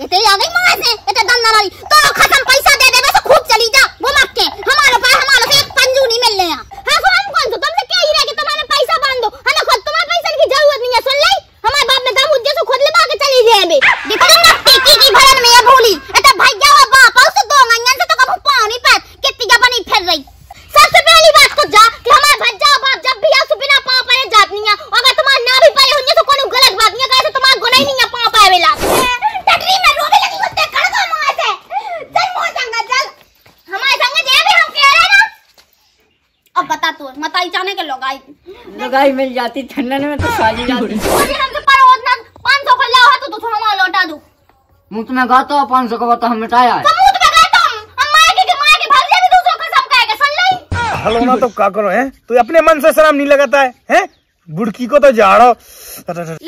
इतने आ गई मम्मा से इतने दंड वाली तो खत्म पैसा दे देगा तो खूब चली जा वो मांग के हमारे पास हमारे से एक पंजू नहीं मिल रहे हैं। हां तो हम कौन से तुमसे कह ही रहे कि तुम्हारे पैसा बांधो है ना खुद तुम्हारे पैसे की जरूरत नहीं है सुन ले हमारे बाप ने दम हुज्जे से खुद ले भाग के चली जाए बे देखो ना टिकी की भरन में ये भूली इतने भैया और बाप उस दो अंगन से तो कब पानी पर कितनी जा बनी फिर रही। सबसे पहली बात तो जा कि हमारे भज्जा और बाप जब भी आ सु बिना पांव पर जात नहीं है अगर तुम्हारे ना भी पाए होंगे तो कोनो गलत बात नहीं कहे तो तुम्हारा गुनाह नहीं है पांव पाए वेला मताई चाने के लगाई लगाई मिल जाती ठंडन में तो साली जाती मुझे हमसे पर ओतना 500 को लाओ है तो हम लौटा दो मुंह में गाता 500 को तो हम मिटाया है तो मुंह में गाता हम मार के भर जाती दूसरों का सब कहेगा सुन ले हेलो ना तो का करो हैं तू अपने मन से शर्म नहीं लगाता है बुड़की को तो झाड़ो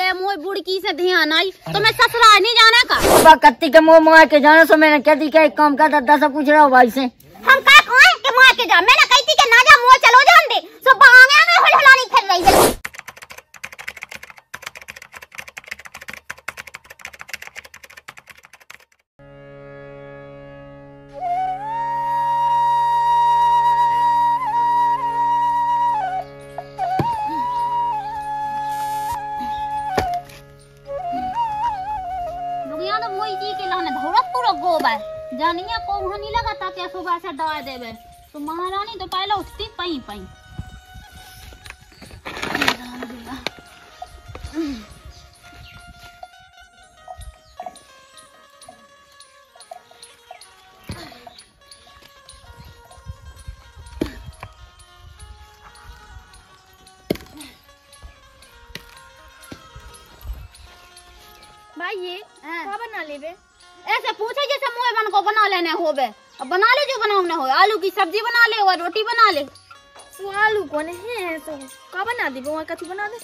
ले मोय बुड़की से ध्यान आई तो मैं ससुराल नहीं जाना का बाबा कत्ती के मुंह मार के जाने सो मैंने कह दी क्या एक काम कर दादा सब कुछ रहो भाई से हम का कहें कि मार के जा मैंने कहती कि ना जा मोय चलो जा जानिया को नहीं लगा था क्या सुबह से दवा देवे तो महारानी तो पहले उठती पई पई भाई ये क्या बना लेवे ऐसे पूछे जैसे मोए बन को बना लेने होवे अब बना ले जो बनाने हो आलू की सब्जी बना ले और रोटी बना ले तो आलू कौन है तो का बना दी वो कथी बना दे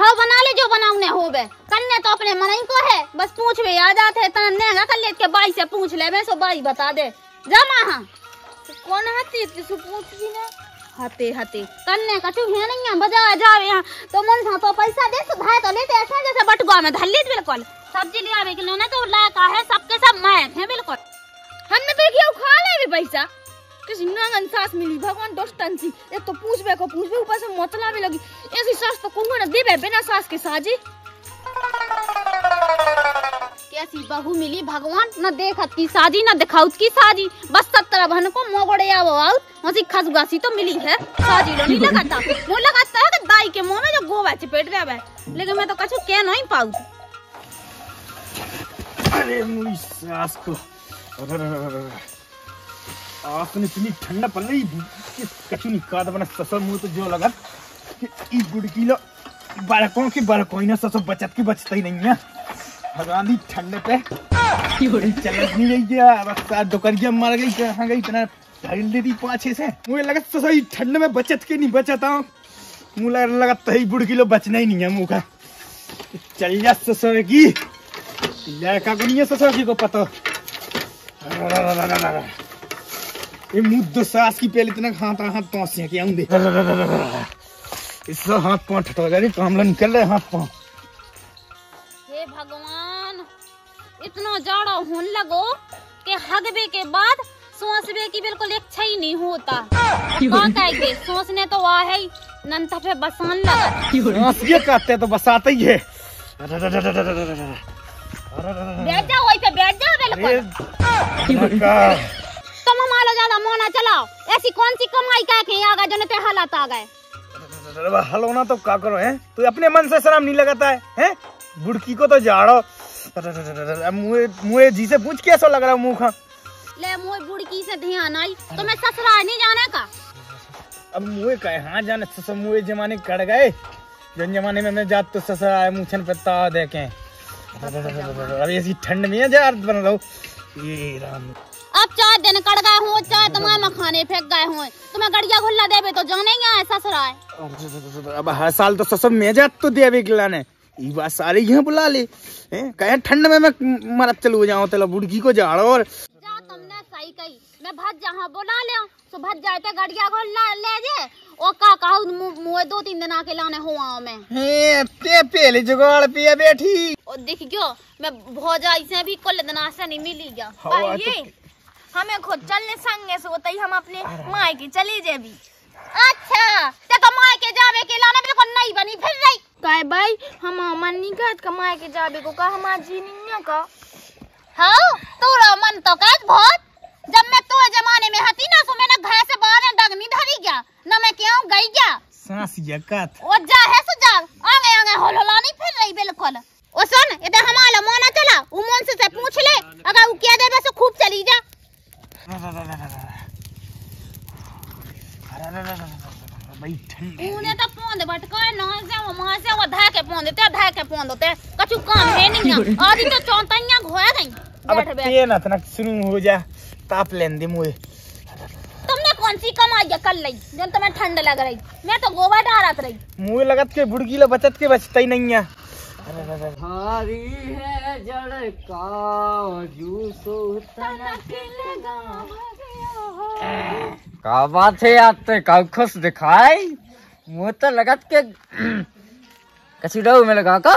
हां बना ले जो बनाने होवे कन्ने तो अपने मन ही को है बस पूछवे याद आते है तन नेगा कर लेत के बाई से पूछ लेवे सो बाई बता दे जा मां तो कौन हती तू पूछ भी ना हते हते कन्ने कछु है नहीं बजा जावे यहां तो मन सा तो पैसा दे तो भाई तो लेते ऐसा जैसे बटुआ में धर लेत बिल्कुल सब्जी ले आवे के लोना तो लाका है सबके सब मैं है बिल्कुल हमने तो किया खा लेवे पैसा किसी नंगन सास मिली भगवान दोस्तन सी एक तो पूछबे को पूछबे ऊपर से मतलावे लगी ऐसी सास तो कोंगो न देबे बिना सास के साजी कैसी बहू मिली भगवान न देखत की साजी न दिखाउत की साजी बस सत्तर बहन को मोगड़े आवो आउत ओसी खसगासी तो मिली है साजी लो नहीं लगाता मो लगाता है दाई के मुंह में जो गोवा चपेट देवे लेकिन मैं तो कछु कह नहीं पाऊ। अरे मुई सास को आपने इतनी ठंडा पड़ रही कछु निकाद बना ससुर मुँह तो जो लगा कि ई गुड़कीलो बालकों की बालकोई ना ससुर बचत की बचता ही नहीं है भगवानी ठंडे पे चलत नहीं गई क्या बस दुकरिया मर गई कहाँ गई इतना ढल देती पाछे से मुझे लगा ससुर ठंड में बचत के नहीं बचता हूँ मुझे लगा तही गुड़कीलो बचना ही नहीं है मुँह का चल जा ससुर की लड़का को नहीं है ससुर की को पता ये मुद्दो सास की पहले इतना हाथ हाथ पाँव से कि आऊं दे इससे हाथ पाँव ठटा गए कामला निकल रहे हाथ पाँव हे भगवान इतना जाड़ा होने लगो कि हगबे के बाद सोचबे की बिल्कुल एक छई नहीं होता बात है कि सोचने तो आ है नंता पे बसान लगा ये कहते तो बसाता ही है बैठ जाओ वहीं पे बैठ जाओ बिल्कुल तुम हमारा ज्यादा मोना चलाओ ऐसी कौन सी कमाई का के आ गए जो ने हालात आ गए हेलो ना तो का करो हैं तू अपने मन से शर्म नहीं लगाता है बुड़की को तो झाड़ो मुए जी से पूछ कैसा लग रहा मुंह खा ले मुए बुड़की से ध्यान आई तो मैं ससुराल नहीं जाने का अब मुए कहे हां जाने ससुर मुए जमाने कट गए जन जमाने में मैं जात तो ससुराल मुछन पे ता देखे अभी ऐसी ठंड में यार बन रहा हूं ये राम अब चार दिन कड़ गए हो चाहे तुम्हारे मखाने फेंक गए हो तुम्हें गड़िया घुल्ला देवे तो जाने क्या ऐसा ससुराल अब हर साल तो ससुर मेजात तो देवे गिलाने ई बात सारे यहां बुला ले कहे ठंड में मैं मरत चलू जाऊं तेला बुड़की को झाड़ो और जा तुमने सही कही मैं भज जहां बुला ले सो भज जाते गड़िया घुल्ला ले जे ओ का कहू मुए दो तीन दिन आके लाने हो आओ मैं हे ते पहले जुगाड़ पिया बैठी ओ देख गयो मैं भौजा से भी कल दिन आसा नहीं मिली गया भाई हमें खुद चलने संगे से होतई हम अपने माई के चली जेबी। अच्छा ते तो माई के जावे के लाने बिल्कुल नहीं बनी फिर रही काय भाई हम मन नहीं कहत का माई के जावे को का हम जी नहीं का हां तोरा मन तो कहत बहुत जब मैं तो जमाने में हती ना सो मैंने घर से बाहर डग नहीं धरी गया ना मैं क्यों गई गया सांस यकत ओ जा है सो जा आगे आगे होलला नहीं फिर रही बिल्कुल ओ सुन एदा हमाला मोना चला उ मोन से पूछ ले अगर उ किया देबे सो खूब चली जा भाई ठंडे उने तो पोंद भटकाए ना जाओ मां से वो धाके पोंदते कछु काम है नहीं और तो चौंतैया घोया गई बैठ बैठ ये ना तना शुरू हो जा ताप लेन दे मुए तुमने कौन सी कमाई कर ली जन तुम्हें तो ठंड लग रही मैं तो गोवा डारत रही मुए लगत के बुड़की ले बचत के बचतई नहीं है भारी है जड़ का जूसो तनक लगा गया का बात है आप तो का खुश दिखाई मुँह तो लगत के कसी डो में लगा का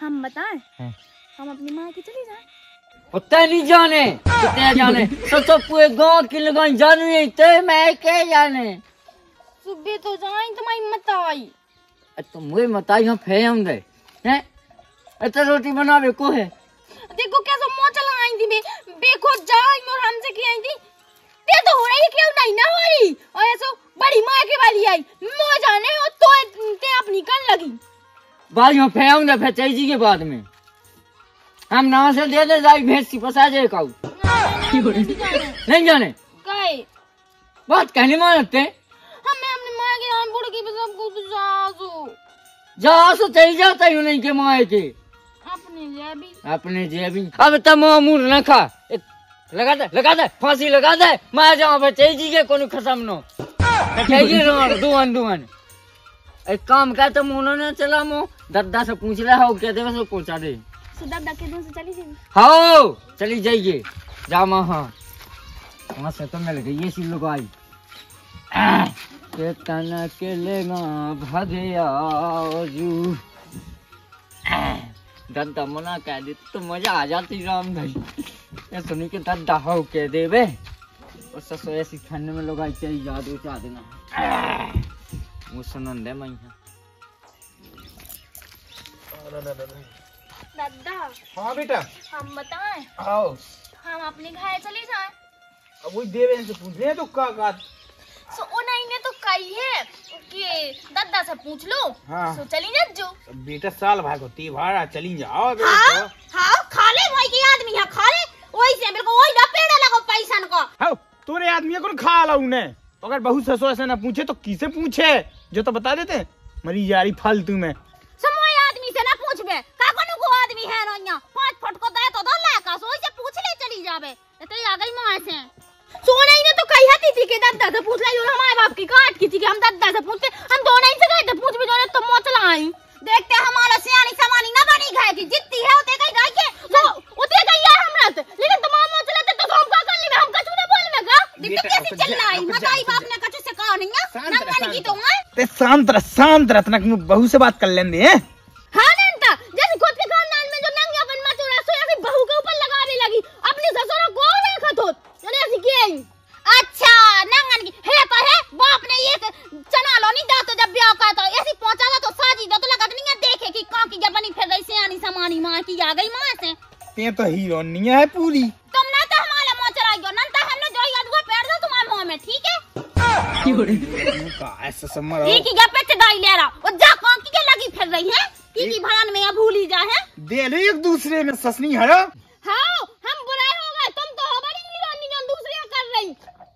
हम बताएं हम अपनी माँ की चली जाए पता नहीं जाने कितने जाने सब पूरे गांव की लगाई जाने तो मैं क्या जाने सुबह तो जाए तुम्हारी मत आई तो मुझे मत आई हम फे हम गए हैं अच्छा रोटी बनावे को है देखो कैसा मोह चला आई थी बे बेखो जाई और हमसे की आई थी ते तो हो रही क्यों नहीं ना हो रही और ऐसो बड़ी मां के वाली आई मोह जाने और तो ते अपनी कर लगी भाइयों फेंग ना फेचाई जी के बाद में हम ना से दे दे जाई भैंस की फसा जाए काऊ नहीं जाने काय बात कहने मानते हमें हमने मां के हम बूढ़े की सब कुछ जा सो चली जाता ही नहीं के मां के अपने जेबी अब तमाम मुर न खा लगा दे फांसी लगा दे मैं जाऊं बचे जी के कोन खसम नो कटेगी रो दुआन एक काम का तुम उन्होंने चला मो दादा से पूछ रहा हो क्या देवे से पहुंचा दे सुदा दादा के दो से चली जाइए हां चली जाइए जा मां वहां से तो मिल गई ये सी लोग आई के तना के लेना भगया जू दंता मना कह दे तो मजा आ जाती राम भाई ये सुनी के दंता हो के देवे और ससो ऐसी ठंड में लोग आई चली जा दो चाह देना वो सुनन दे मैं दादा हां बेटा हम बताएं आओ हम अपने घर चले जाएं अब वो देवे से पूछ ले तो का बात सो उन्हीं ने तो कही है कि दादा से पूछ लो हाँ। सो चली जा जो बेटा साल भाई को तीवारा चली जाओ हां हां खा ले भाई के आदमी है खा ले ओई से बिल्कुल ओई ना पेड़ा लगो पैसन को हां तोरे आदमी को खा लाऊ ने अगर बहुत ससुर से ना पूछे तो किसे पूछे जो तो बता देते मरी यारी फालतू में समय आदमी से ना पूछबे का कोनो को आदमी है नया 5 फट को दे तो दो लाका ओई से पूछ ले चली जावे तो आ गई मां से सोना ही ने तो कही हती थी कि दादा से पूछ लाई और हमारे बाप की काट की थी कि हम दादा से पूछते हम दोनों ही से गए थे पूछ भी दोनों तो मोच लाई देखते हमारा सियानी सामानी ना बनी गए कि जितती है उते गई जाके तो उते गई है हमरा तो लेकिन तुम मोच लेते तो हम का कर ले हम कछु ना बोल में का दिक्कत कैसे चल आई बताई बाप ने कछु से कहा नहीं ना मानेगी तो मैं ते शांत रत्नक नु बहू से बात कर लेंदे हैं हां नंता जैसे खुद के खानदान में जो नंगेपन मचोड़ा सो ऐसी बहू के ऊपर लगाने लगी अपने ससुर को गोल खतोत अच्छा नंगन की है तो है बाप ने ये चना लो नहीं दा तो जब ब्याह का तो ऐसी पहुंचा दो तो साजी दो तो लगत नहीं है देखे कि का की बनी फिर रही सियानी समानी मां की आ गई मां से ते तो हीरोनी है पूरी तुम ना तो हमारा मोह चला गयो नंता हमने जो याद को पैर दो तुम्हारे मुंह में ठीक है की बड़ी का ऐसा समर ठीक है पे चढ़ाई ले रहा और जा का की लगी फिर रही है की भरान में भूली जा है दे ले एक दूसरे में ससनी हरो हां हम बुराई हो गए तुम तो हो बड़ी हीरोनी जन दूसरे कर रही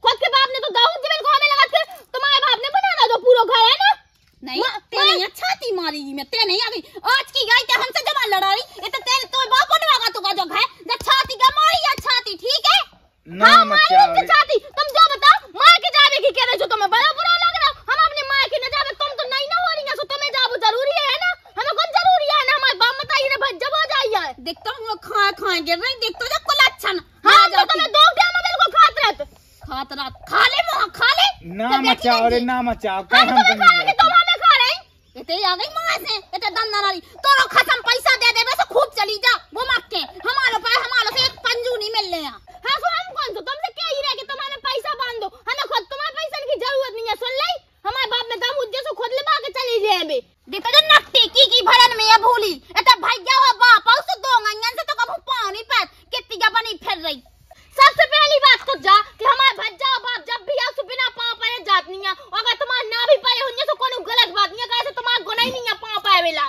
खुद के बाप ने तो दाऊद जबल को हमें लगा के तुम्हारे बाप ने बनाना जो पूरा घर है ना नहीं तेरी अच्छा थी मारी मैं ते नहीं आ गई आज की गाय ते हमसे जमा लड़ा रही ये तो तेरे तो बाप ने वागा तुका जो है जब छाती का मारी या छाती ठीक है ना मत छाती तुम जो बताओ मां के जावे की कह रहे हो तुम्हें बड़ा बुरा लग रहा हम अपने मां के न जावे तुम तो नहीं ना हो रही ना सो तुम्हें जाबो जरूरी है ना हमें कौन जरूरी है ना हमारे बाप मत आई रे भज जब हो जाइए देखता हूं खा गिर रही देखता जब कुल अच्छा हां तो मैं दो क्या मैं बिल्कुल खात रहत खात रात खा ले मोह खा ले ना मचा अरे ना मचा का हम बन गए तो हमें खा रही एते आ गई मां से एते दंड नारी तोरो खत्म पैसा दे देबे से खूब चली जा घुमा के हमारो पास हमारो से एक पंजू नहीं मिलले है। हां तो हम कौन तो तुमसे कह ही रहे कि तुम्हारे पैसा बांध दो हमें खुद तुम्हारे पैसा की जरूरत नहीं है सुन ले हमारे बाप ने दम उज्जे से खुद ले भाग के चली जेबे देखो जो नट्टी की भड़न में ये भूली एते भैया वा बाप उस दो गंगन से तो कब पानी पे कितनी जा बनी फिर रही। सबसे पहली बात तो जा कि हमारे भज्जा और बाप जब भी आओ बिना पांव पाए जात नहीं है और अगर तुम्हारे ना भी पाए होंगे तो कोनो गलत बात नहीं है कैसे तुम्हारे गुनाह नहीं है पांव पाए वेला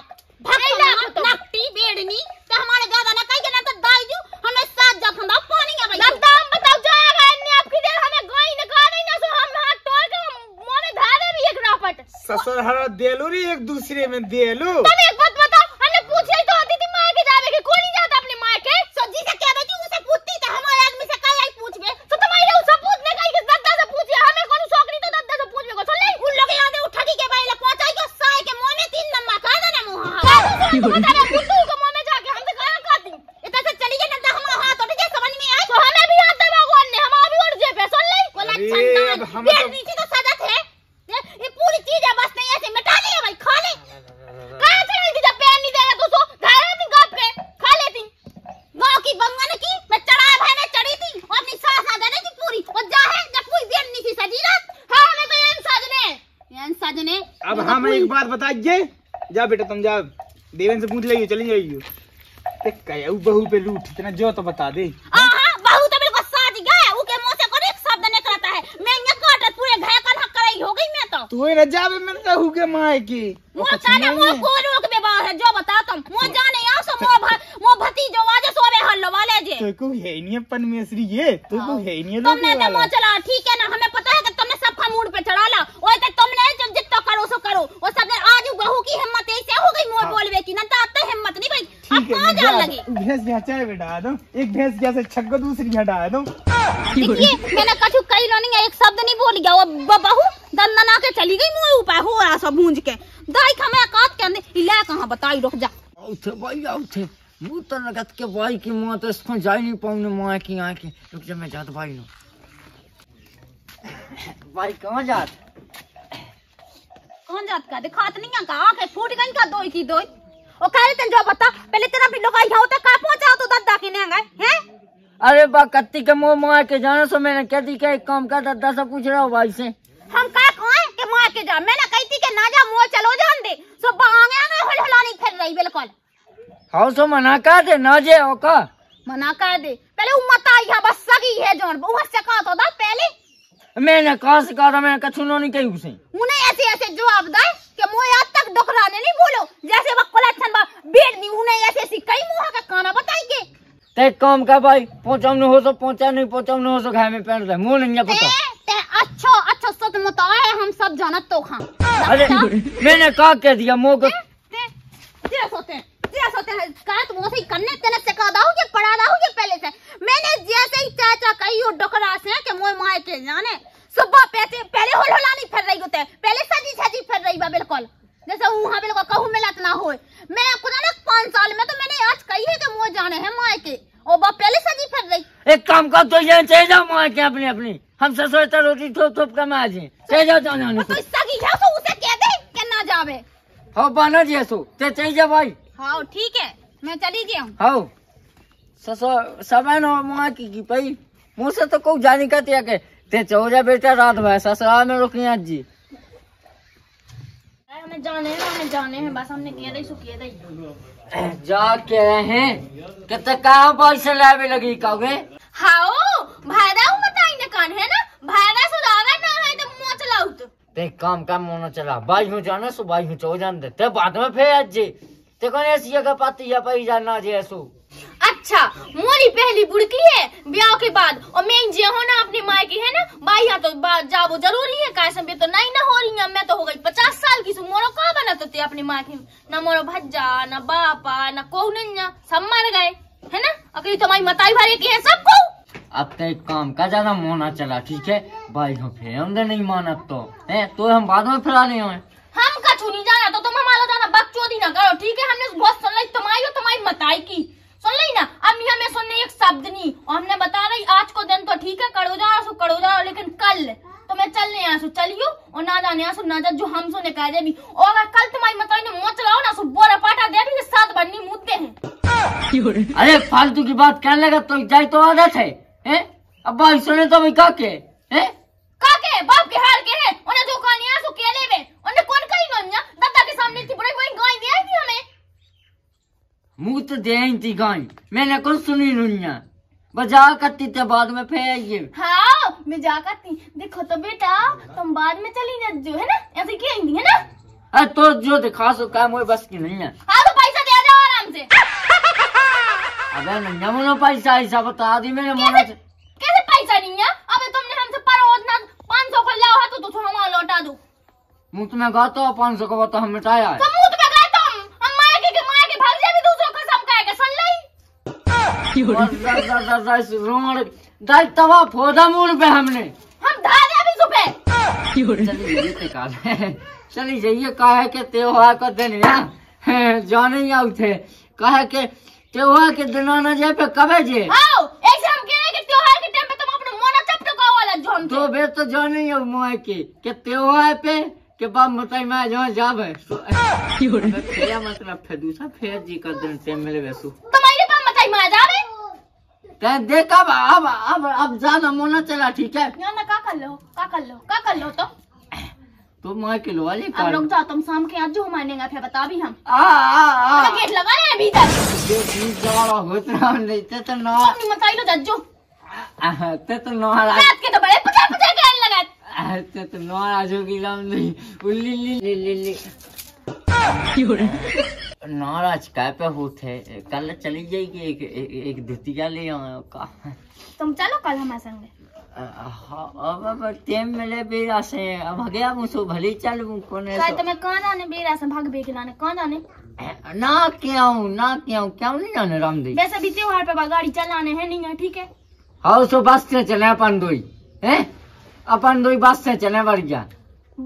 भाई लाख तो नकटी बेड़नी तो हमारे गादा ना कहीं ना तो दाई दू हमने साथ जा खंदा पानी का भाई लगता हम बताओ जाएगा ने आपकी देर हमें गाई ने कहा नहीं ना सो हम हाथ तोड़ के मोने धारे भी एक रापट ससुर हरा देलू रे एक दूसरे में देलू। तुम एक बात बताओ हमने पूछ ली तो आती थी मां के जावे के कोनी जाता अपने मां के सजी से कह बेटी उसे पूछती तो हमारे आदमी से काई आई पूछ बे तो तुम्हारी रे उसे पूछ ने कई के दादा से पूछिए हमें कोनो छोकरी तो दादा से पूछ बेगो चल उन लोग यहां दे उठा दी के भाईला पहुंचाई के साए के मोने तीन नंबर का ना मुंह हां बताइए जा बेटा तुम जा देवेंद्र से पूछ ले चली जाइयो ते कहू बहू पे लूट इतना जो तो बता दे हां हां बहू तो मेरे को साज गए उ के मुंह से कोई एक शब्द नहीं करता है मैं ये काटत पूरे घर का हक कराई हो गई मैं तो तू ही न जावे मैं कहू के मां की मोर काने मोर को रोक बे बात है जो बता तुम मोर जाने आओ सो मोर भतीजो वाजे सोरे हल्लो वाले जे तो को है नहीं अपन मिश्री ये तो को है नहीं लोग तुमने तो मोर चला ठीक है ना हमें पता है कि तुमने सब फमूड पे चढ़ा ला ओए ते तुमने जितना करो सो करो और सबने आज बहू की हिम्मत ऐसे हो गई मोर बोलवे की ना तात हिम्मत नहीं भाई अब कहां जान लगी भैंस बेचा है बेटा दो एक भैंस जैसे छक्को दूसरी हटा दो देखिए मैंने कछु कई लो नहीं एक शब्द नहीं बोल गया वो बहू दंदना के चली गई मुंह ऊपर हो रहा सब भूंज के दाई खमे काट के अंदर ले कहां बताई रुक जा उठे भाई उठे मुंह तो लगत के भाई की मां तो इसको जा नहीं पाऊंगी मां की आंखें रुक जा मैं जात भाई नो भाई कहां जात कौन जात का दिखात नहीं है का के फूट गई का दोई की दोई ओ कारे तन जो बता पहले तेरा भी लोग आई हो तो का पहुंचाओ तो दादा के नेंगे हैं अरे बा कत्ती के मो मां के जाने सो मैंने कह दी के एक काम का दादा से पूछ रहा हूं भाई से हम का कहे कि मां के जा मैंने कहती के ना जा मो चलो जान दे सो बांगे आंगे हलहलानी फिर रही बिल्कुल हां सो मना का दे ना जे ओ का मना का दे पहले उम्मत आई है बस सगी है जोन वो से का तो दा पहले मैंने कास का था मैंने कछु नहीं कही उसे उन्हें ऐसे ऐसे जवाब दे कि मोए आज तक डकराने नहीं बोलो जैसे बकला छन बा बेड नहीं उन्हें ऐसे ऐसी कई मुहा का काना बताएंगे ते काम का भाई पहुंचाने हो तो पहुंचा नहीं पहुंचाने हो तो घर में पैन रहे मुंह नहीं पता ते अच्छा अच्छा सच मता है हम सब जानत तो खां अरे मैंने का कह दिया मो को तेरा सोते का तुम ऐसे करने तेने सिखा दाओ के पढ़ा दाओ के पहले से मैंने जैसे ही चाचा कही और डकरा से के मोए माए के जाने सुबह पहले होलहलानी फिर रही होते पहले सजी सजी फिर रही बा बिल्कुल जैसे वहां बिल्कुल कहू मिलत ना होए मैं खुदा ना 5 साल में तो मैंने आज कही है कि मोए जाने है माए के ओ बा पहले सजी फिर रही एक काम का तो ये चले जाओ माए के अपनी अपनी हम ससुर तो रोटी ठोप ठोप के माए जे चले जाओ जाने तो सगी है सो उसे कह दे कि ना जावे हो बाना जी सो ते चले जा भाई हां ठीक है मैं चली गया हूं हां ससुर सबन और मां की भाई मुंह से तो को जाने का ते के ते चौरा बेटा रात भर ससुराल में रुकनी आज जी हमें जाने हैं बस हमने किया दई सो किया दई जा के हैं कितना काम पैसे लावे लगी कावे हाओ भाईदाऊ बताई ने कान है ना भाईदा सुधावे ना है तो मुंह चलाऊ ते काम का मुंह चला भाई हूं जाना सो भाई हूं चौ जान दे ते बाद में फिर आज जी ते कोने सिया का पाती या पई जाना जेसु अच्छा मोरी पहली बुड़की है ब्याह के बाद और मैं जे हो ना अपनी मां की है ना भाई हां तो बात जाबो जरूरी है काहे से तो नहीं ना हो रही है मैं तो हो गई 50 साल की सो मोरो का बना तो ते अपनी मां की ना मोरो भज्जा ना बापा ना कोनन्या सब मर गए है ना अकली तुम्हारी मताई भरे की है सबको अब तो एक काम का ज्यादा मोना चला ठीक है भाई हो फिर हमने नहीं माना तो हैं तो हम बाद में फिरा ले हैं हम कछु नहीं जाना तो तुम हमारा जाना बकचोदी ना करो ठीक है हमने बहुत सुन ली तुम्हारी और तुम्हारी मताई की सुन ली ना अब नहीं हमें सुनने एक शब्द नहीं और हमने बता रही आज को दिन तो ठीक है करो जाओ पकड़ो जाओ, लेकिन कल तो मैं चलने आसू चलियो और ना जाने आसू ना जा जो हम सो ने कह देबी। और अगर कल तुम्हारी मतलब ने मोच लाओ ना सो बोरा पाटा देबी के साथ बननी मुद्दे हैं। अरे फालतू की बात कहने लगा तो जाई तो आदत है हैं। अब भाई सुने तो भाई काके हैं काके बाप के हाल के है उन्हें जो कहानी आसू केले में उन्हें कौन कही नन्या दादा के सामने थी बड़े कोई गाय दे आई हमें मुंह तो देई थी गाय मैंने कौन सुनी नन्या बजा करती थे बाद में फिर ये हाँ मैं जा करती। देखो तो बेटा तुम बाद में चली ना जो है ना ऐसे क्या है ना अरे तो जो दिखा सो काम मुझे बस की नहीं है। हाँ तो पैसा दे दो आराम से। अबे नहीं मुझे पैसा ऐसा बता दी मैंने मुझे कैसे पैसा नहीं है। अबे तुमने हमसे पर उतना 500 को लाओ है तो हमारा लौटा दो। मुँह तुम्हें गाता 500 को बता हम मिटाया तवा फोदा मूल पे हमने हम धारे अभी सुबह चली जाइए। कहे के त्योहार का दिन है जाने ही आउ थे कहे के त्योहार के दिन आना जाए पे कबे जे आओ ऐसे हम कह रहे कि त्योहार के टाइम पे तुम अपने मोना चपटो का वाला जोन तो बे तो जाने ही आउ मोए के त्योहार पे के बाप मताई मैं जो जावे क्या मतलब फिर दूसरा फिर जी का दिन टाइम मिले वैसु तुम्हारे बाप मताई मैं जावे देखा अब जाना मोना चला ठीक है ना का कर लो तो मां के लो वाली हम लोग जाते हम शाम के आज जो मानेगा फिर बता भी हम आ गेट लगा ले भीतर जो चीज जाड़ा होता नहीं तो ना अपनी मताई लो जज्जो ते तो ना रात के तो बड़े पता कहने लगा ते तो ना आजोगी राम नहीं उल्ली ली ली ली नाराज काय पे होते कल चली जाएगी एक धुतिया ले का तुम चलो कल हमारे संग। अब टेम मिले बेरा से भगया मुसो भले चल कोने काय तुम्हें कौन आने बेरा से भाग बे के लाने कौन आने ना क्यों क्यों नहीं जाने राम दे वैसे भी त्योहार पे गाड़ी चलाने है नहीं है ठीक है। हां सो बस से चले अपन दोई हैं अपन दोई बस से चले बढ़िया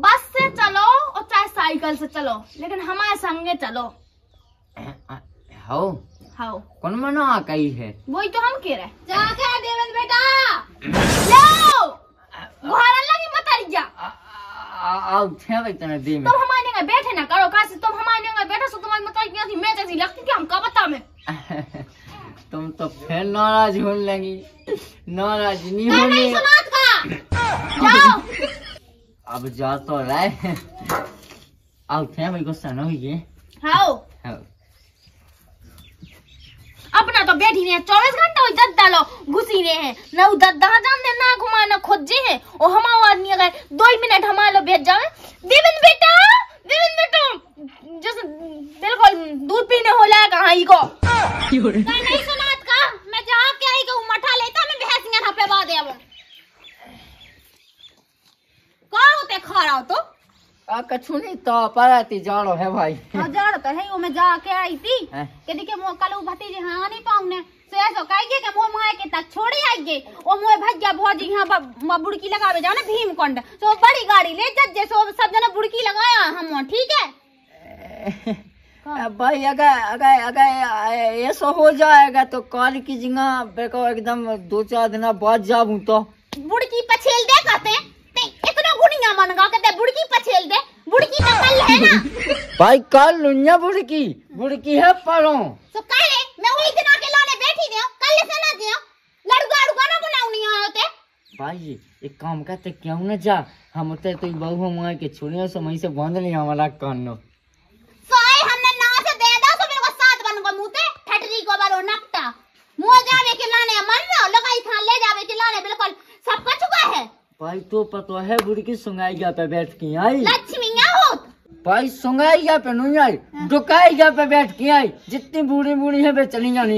बस से चलो और चाहे साइकिल से चलो लेकिन हमारे संगे चलो। हाओ कौन मना आ गई है वही तो हम कह रहे जाके देवेंद्र बेटा लो घोड़ा लगी मत आइया आओ थे भाई तने दे में तुम हमारे संग बैठे ना करो काश तुम हमारे संग बैठो सो तुम्हारी मत आइया थी मैं जैसी लगती कि हम का बता में तुम तो फिर नाराज होने लगी नाराज नहीं होने सुनात का जाओ अब जा तो रहे आओ थे भाई गुस्सा ना होइए। हाओ अपना तो बैठी ने 24 घंटा हो दद डालो घुसी रहे हैं ना उधर दहा जान दे ना घुमाना खोज जे है और हम आदमी अगर 2 मिनट हमारे भेज जावे देवेंद्र बेटा जैसे बिल्कुल दूध पीने हो लागा हाई को नहीं सुनात का मैं जा के आई को मठा लेता मैं भैंसियां ना पे बा देबो होते खा रहा हो तो आ कछु नहीं तो परती जाड़ो है भाई हां जाड़ो तो है ओ मैं जाके आई थी के देखे मो कलू भतीजे हां नहीं पाऊंने से ऐसो कहिए के मो माए के तक छोड़ी आइए ओ मोए भैया भौजी हां बुड़की लगावे जाओ ना भीमकुंड सो बड़ी गाड़ी ले जज्जे सो सब जना बुड़की लगाया हम ठीक है। भाई अगर ऐसा हो जाएगा तो कॉल की जगह बेको एकदम 2-4 दिन बाद जाऊं तो बुड़की पछेल दे कहते हैं बुड़की पछेल दे बुड़की तो कल है ना भाई कल लुनिया बुड़की है परों तो कल है मैं वही दिन आके लाने बैठी दियो कल से ना दियो लड़ुगा ना बनाऊनी है होते भाई एक काम करते क्यों ना जा हम होते तो बहु मां के छोड़ियो समय से बांध ले हमारा कानो सोए हमने ना से दे दो तो मेरे को साथ बन को मुते फटरी को बारो नकटा मुंह जावे के लाने मर ना लगाई था ले जावे के लाने बिल्कुल सब का चुका है भाई तो पता है बुड़की सुंगाइया पे बैठ की आई लक्ष्मीया होत भाई सुंगाइया पे नहीं आई डुकाइया पे बैठ की आई जितनी बूढ़ी है वे चली जानी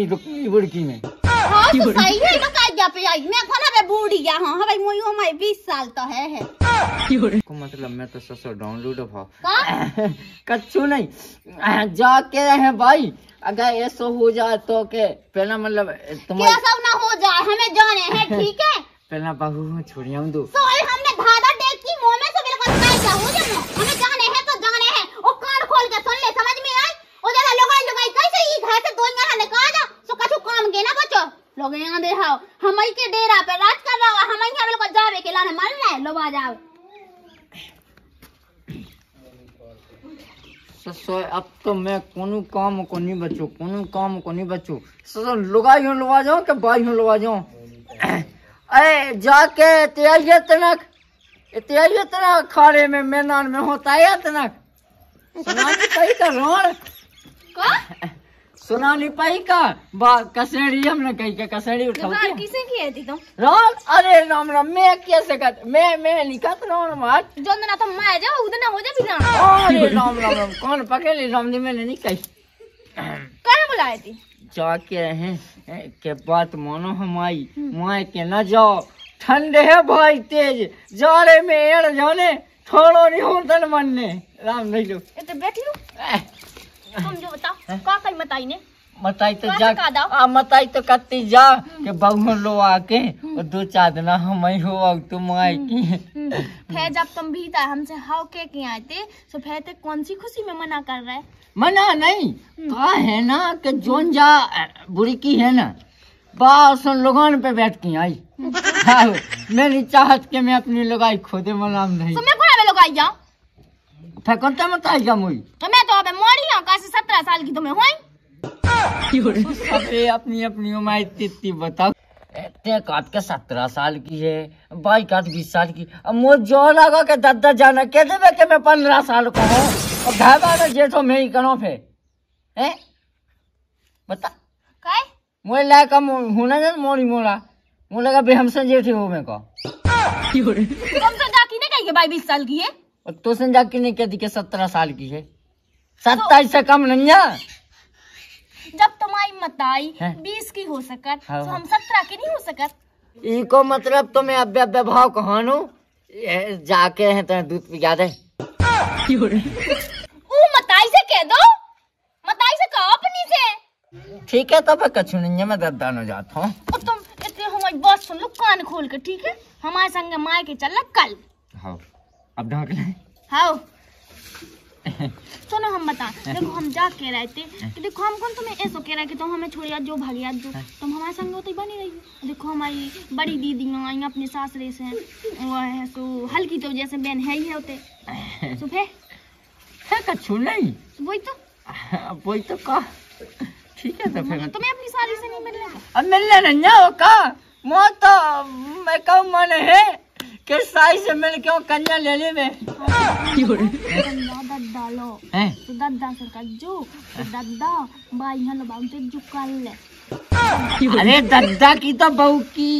बुड़की में। हां तो सही है डुकाइया पे आई मैं कोना पे बूढ़ीया हां भाई मोई हो माय 20 साल तो है को मतलब मैं तो ससुर डाउनलोड भाव कछु नहीं जाके रहे भाई अगर ऐसा हो जाए तो के पहला मतलब तुम्हारा ऐसा ना हो जाए हमें जाने है ठीक है पहला बाहू छोड़ियां दो सोए हमने धागा टेक की मुंह में तो बिल्कुल काय जा हो जनो हमें जाने है ओ कान खोल के सुन ले समझ में आई ओ जरा लगाई कैसे ई घर से दोनिया ने कहा जा सो कछु काम के ना बचो लोग यहाँ दे हाओ हमई के डेरा पे राज कर रहा हो हमई हमल को जावे के लाने मान ले लो बा जाओ ससो अब तो मैं कोनो काम को नहीं बचू ससो लुगाई हूं लुवा जाऊं के बाई हूं लुवा जाऊं ए जाके इतिहास इतना खारे में मैदान में होता है इतना सुनानी पाई का रोण का सुनानी पाई का कसड़ी हमने कही के कसड़ी उठाओ किसे किए थी तुम रोण अरे राम राम मैं कैसे कर मैं लिखा तो रोण मार जो ना तुम मैं जाओ उधर ना हो जा भी जाना अरे राम राम कौन पकड़ ले राम जी मैंने नहीं कही कहां बुलाए थी जाके हैं के बात मानो हमारी माए के ना जाओ ठंडे है भाई तेज जाड़े में एड़ जाने थोड़ो नहीं होतन मन ने राम नहीं लो ए तो बैठ लो तुम जो बताओ का कई मताई ने मताई तो जा आ मताई तो कत्ती जा के बहु लो आके और दो चादना हमई हो और तुम आए की फे जब तुम भीता हमसे हाव के आए थे सो फे ते कौन सी खुशी में मना कर रहा है मना नहीं का है ना के जोन जा बुरी की है ना बास उन लोगों पे बैठ के आई मेरी चाहत के मैं अपनी लगाई खोदे मनाम नहीं तो मैं कोना में लगाई जाऊं फेकनता मत आई जा मुई तो मैं तो अबे मोरी हूं का से 17 साल की तो मैं होई अबे अपनी अपनी उम्र इतनी बताओ ते काट के 17 साल की है भाई काट 20 साल की अब मो जो लगा के दादा जाना कह देबे के मैं 15 साल को हूं और धाबा में जेठो मैं ही कनो फे हैं बता काय मोय ला का होना जन मोरी मोरा मुँह लगा बे हमसे जेठे हो मैं को तुम तो जाकी ने कही भाई 20 साल की है और तो सन जाकी ने कहती के 17 साल की है 27 से कम नहीं है जब तुम्हारी मताई 20 की हो सकत तो हम 17 की नहीं हो सकत ई को मतलब तो मैं अब्बे भाव कहानो जाके है तो दूध पिया दे ओ मताई से कह दो मताई से कहो अपनी से ठीक है तो मैं कछु नहीं मैं ददानो जाता हूं बस सुन लो कान खोल के ठीक है हमारे संग माय के चल कल हाँ अब ढाक ले हाँ सुनो हम बता देखो हम जा के रहे थे कि देखो हम कौन तुम्हें ऐसा कह रहा कि तुम हमें छोड़िया जो भागिया जो तुम हमारे संग हो तो बनी रही देखो हमारी बड़ी दीदी आई अपने सासरे से वो है सो हल्की तो जैसे बहन है ही है होते सुबह है कछु नहीं वही तो का ठीक है तो फिर तुम्हें अपनी साली से नहीं मिलना अब मिलना नहीं हो का मौत तो मैं कब मन है कि साई से मिल क्यों कन्या ले ले में दद्दा लो तो दद्दा सरकार जो दद्दा भाई हलो बाबू से जो कर ले अरे दद्दा की तो बहू की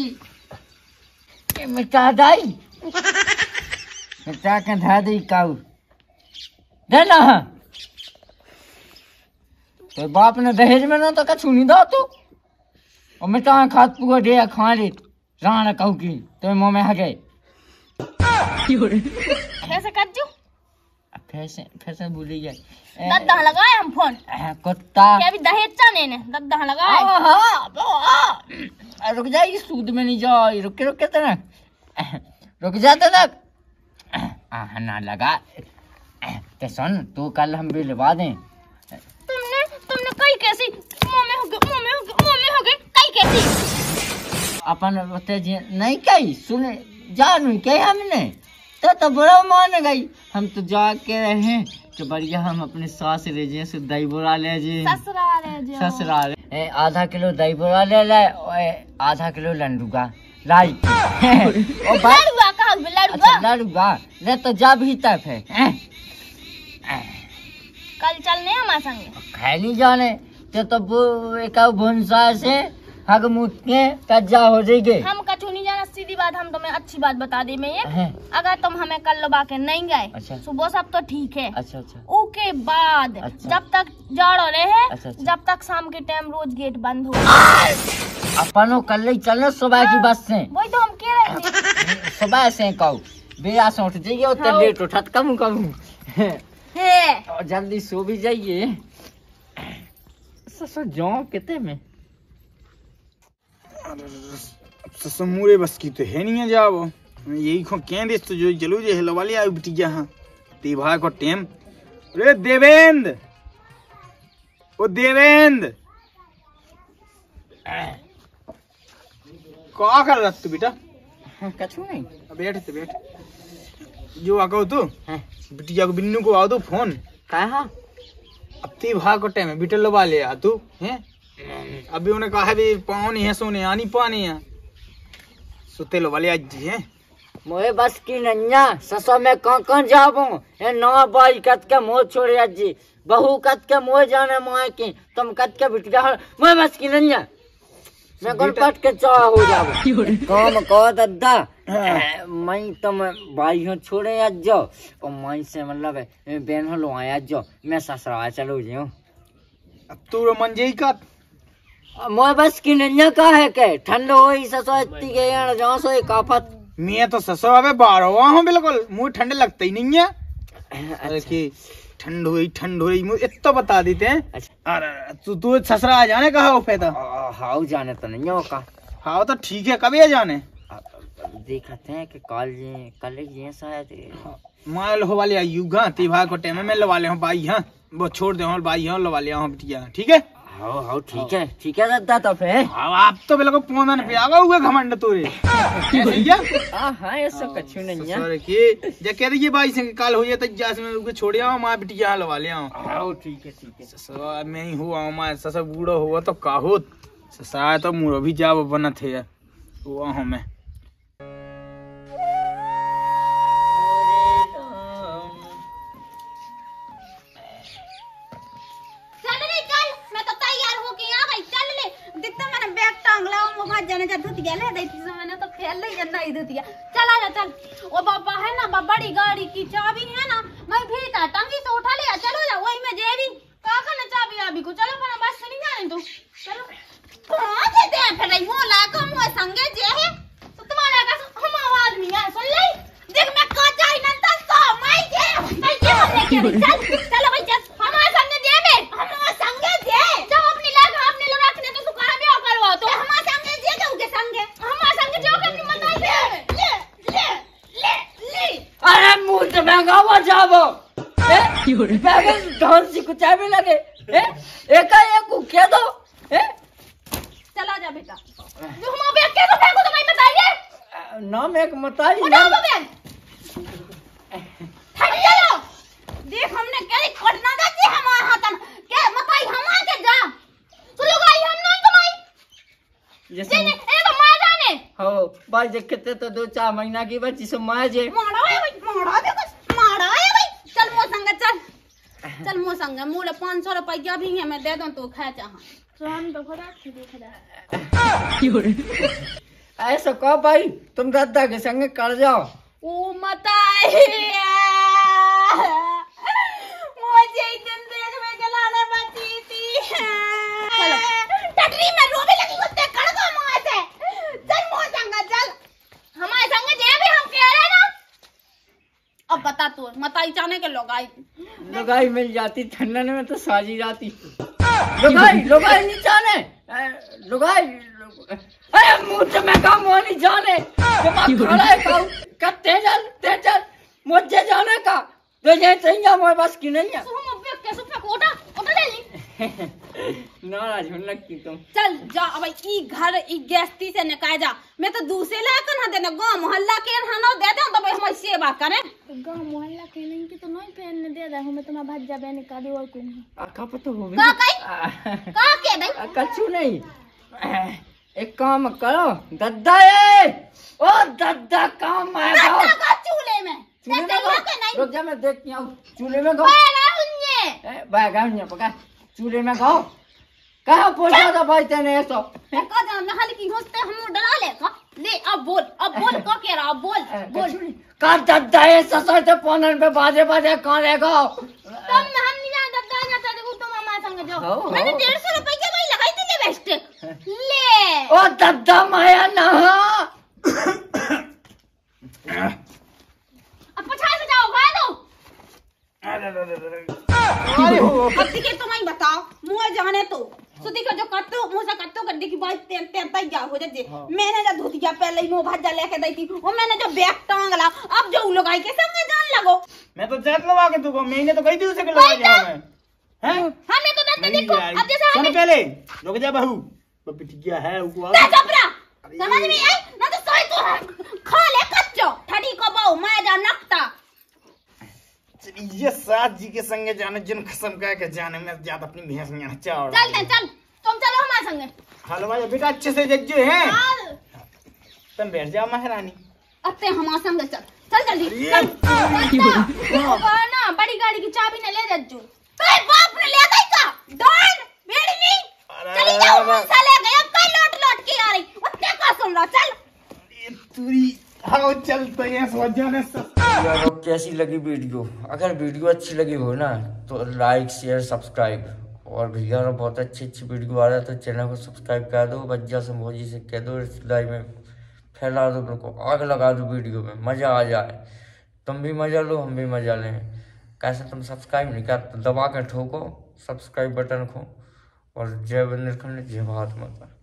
मिटा दाई मिटा के धा दी काऊ दे ना तो बाप ने दहेज में ना तो कछु नहीं दो तू और मैं तो खाद पुआ दे खा ले राणा कहू की तो मुंह में आ गए कैसे कर जो फैसे फैसे भूली गए दद्दा लगाए हम फोन कुत्ता क्या भी दहेज चाने ने दद्दा लगाए हां रुक जाए सूद में नहीं जा रुक के तना रुक जाता तक आ ना लगा ते सुन तू कल हम भी लवा दे तुमने कई कैसी मुंह में हो गए अपन नहीं कही सुने जानू के हमने तो बुरा मान गई हम तो जाके रहे तो बढ़िया हम अपने सास ले जे से दही बोरा ले जे ससुरा ले आधा किलो दही बोरा ले ले आधा किलो लंडुगा लाई ओ लड़ुआ का लड़ुआ ले तो जा भीतर है कल चलने हमारे संग खैनी जाने तो एकाव भुनसा से हग मुत्ते तज्जा हो जाएगी हम कछु नहीं जाना सीधी बात हम तुम्हें अच्छी बात बता दी मैं ये अगर तुम हमें कल लुबा के नहीं गए अच्छा। सुबह सब तो ठीक है अच्छा। उसके बाद अच्छा। जब तक जाड़ो रहे अच्छा। जब तक शाम के टाइम रोज गेट बंद हो अपनो कल ही चलना सुबह की बस से वही तो हम कह रहे थे सुबह से कहू बेरा से उठ जाइए उतने लेट उठत कम और जल्दी सो भी जाइए ससुर जाओ कितने में ससुर मुरे बस की तो है नहीं है जाओ यही खो कह दे तो जो जलू जे हेलो वाली आई बिटिया हां ती भाई को टेम अरे देवेंद्र का कर रहा तू बेटा? कछु नहीं, बैठ तो बैठ। जो आका तू बिटिया को बिन्नू को आओ तो फोन कहा अब ती भाग को टाइम है बिटल लबा ले आ तू है। अभी उन्हें कहा भी पानी है सोने आनी पानी है सुते लबा ले आज है। मोए बस की नन्या ससुर में कौन कौन जाबू ए नवा बाई कत के मोह छोड़ आज जी बहू कत के मोह जाने मोए की तुम कत के बिटिया मोए बस की नन्या मैं कौन पट के चाह हो जाबू काम को दद्दा मैं तुम भाई छोड़े आज जो और मैं से मतलब बहन हो लो आज जो मैं ससुराल चलो जी हूँ। अब तू मन जी का मोए बस की नन्या का है के ठंड हो ही ससुर इतनी गया जाओ सो काफत मैं तो ससुर अबे बाहर हुआ हूँ बिल्कुल मुझे ठंड लगता ही नहीं है। अरे की ठंड हुई मुझे इतना बता देते हैं। अरे तू ससुर आ जाने कहा हो पैदा? हाँ जाने तो नहीं हो का। हाँ तो ठीक है कभी आ जाने देखते हैं कि कॉलेज शायद माँ लो वाले आयुगा तिभा को टेम में लवा ले हूँ भाई। हाँ वो छोड़ दे भाई हाँ लवा लिया हूँ बिटिया ठीक है। हाँ हाँ ठीक है ठीक है दादा तो फिर आप तो बिल्कुल पोंदा न पे आवा हुआ घमंड तोरे भैया। हाँ ये सब कछु नहीं है सर की जे कह रही है भाई से काल हो जाए तो जास में उनको छोड़ आओ मां बिटिया लवा ले आओ। हां ठीक है ससुर मैं ही हूं आओ मां ससुर बूढ़ो हुआ तो काहोत ससुर तो मुरो भी जाब बनत है वो आओ मैं जाने जा दूध गया ले देती से मैंने तो फैल ले जाना ही दूध गया चला जा चल। ओ बाबा है ना बाबा बड़ी गाड़ी की चाबी है ना मैं भीता टंगी से उठा ले चलो जा वही में जेबी काका ना चाबी आबी को चलो बना बस नहीं जाने दो चलो कहां से दे फिर रही हो ला कम हो संगे जे है तो तुम्हारा का हम आवाज नहीं है सुन ले देख मैं का चाहि नंदा सा माई जे मैं ये हमने किया चल चलो भाई चल हमारे सामने जेबे हम संगे जे जब अपनी लाग आपने लो रखने तो सुखा भी और करवा तो हमारे भी लगे एका एक क्या दो चला जा बेटा नाम एक मताई देख हमने क्या घटना भाई देख कितने तो दो चार महीना की बच्ची से माजे चल मो संग चल मो संग मूल 500 रुपया भी है मैं दे दूं तो खा चाह ऐसा कहो भाई तुम दादा के संग कर जाओ। ओ मताई मुझे इतने देर में चलाना बची थी टटरी में रोबी लगी कुत्ते कड़ दो मां से चल मो संग चल हमारे संग जे भी हम कह रहे ना अब बता तू मताई जाने के लोगाई मिल जाती ठंडन में तो साजी जाती लोगाई नहीं जाने लोगाई अरे मुझे मैं काम नहीं जाने दिमाग खड़ा है काऊ का तेजल मुझे जाने का तो ये सही है मेरे पास की नहीं है तुम अब कैसे पे कोटा ले ली नाराज होने लगी तुम चल जा अब ई घर ई गैस्ती से निकाय जा मैं तो दूसरे लायक ना देना गांव मोहल्ला के हनो दे दे तो भाई हम सेवा करें गांव मोहल्ला के नहीं की तो नहीं पहन दे दे हम तुम्हारा भज्जा बहन का दे और कौन का पता होवे का कई का के भाई कछु नहीं एक काम करो दद्दा ए ओ दद्दा काम आए बाप का चूल्हे में रुक जा मैं देखती हूं चूल्हे में पका चूल्हे में खाओ कहा बोला था भाई तेने ऐसा का जान नहल की घुसते हम डरा ले का ले अब बोल को कह रहा बोल का दद्दा है ससुर से फोनन पे बाजे कौन रहेगा तुम हम नहीं जान दद्दा ना तो देखो तुम मामा संग जाओ मैंने 150 रुपए के भाई लगाई थी ले बेस्ट ले ओ दद्दा माया ना अब पछा से जाओ खा दो अरे हो अब ठीक है तुम ही बताओ मुंह जाने तो सुती का जो कट्टो मोसा कट्टो गड्डी की बात तें तैयार हो जाए मैंने जब धोतिया पहले ही मुंह भाजा लेके दी थी वो मैंने जो बैग टांगला अब जो लोग आई के संग जान लगो मैं तो जात लगा के दूंगा मैंने तो कई दिन से लगा दिया मैं हैं हमने तो दत्त देखो अब जैसा सुन पहले रुक जा बहू वो पिटिया है वो आ जा चपरा समझ में आई ना तो सोई तो खा ले कच्चो ठड़ी को बहु मैं जा नक्ता। ये साथ जी के संगे जाने जिन कसम कह के जाने में ज्यादा अपनी भैंस में चावल चलते चल तुम चलो हमारे संगे हलवाई बेटा अच्छे से जज्जे हैं तुम बैठ जाओ महारानी अब ते हमारे संगे चल चल जल्दी चल ना बड़ी गाड़ी की चाबी ने ले जज्जू तेरे बाप ने ले गई का डोन बेड़नी चली जाओ मुंसा ले गया कल लौट के आ रही उतने का सुन लो चल तुरी आओ चल तो ये सजाने सब। कैसी लगी वीडियो? अगर वीडियो अच्छी लगी हो ना तो लाइक शेयर सब्सक्राइब और भैया ना बहुत अच्छी अच्छी वीडियो आ रहा है तो चैनल को सब्सक्राइब कर दो बज्जा से मोजी से कह दो रिश्तेदारी में फैला दो उनको आग लगा दो वीडियो में मज़ा आ जाए तुम भी मज़ा लो हम भी मज़ा लें। कैसे तुम सब्सक्राइब नहीं कर दबा कर ठोको सब्सक्राइब बटन को और जय बंदर खंड जय भारत माता।